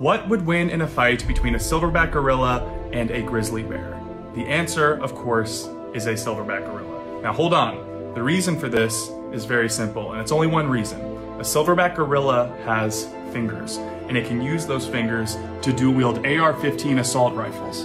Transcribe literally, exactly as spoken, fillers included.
What would win in a fight between a silverback gorilla and a grizzly bear? The answer, of course, is a silverback gorilla. Now hold on. The reason for this is very simple, and it's only one reason. A silverback gorilla has fingers, and it can use those fingers to dual-wield A R fifteen assault rifles.